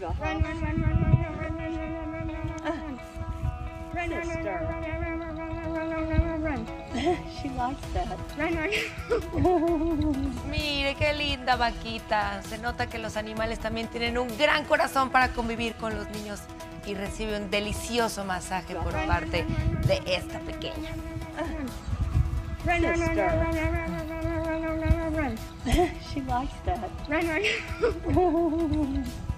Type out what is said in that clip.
Run, run. She likes that. Run, run. Mire, qué linda vaquita. Se nota que los animales también tienen un gran corazón para convivir con los niños y recibe un delicioso masaje por parte de esta pequeña. Run, run. She likes that. Run, run.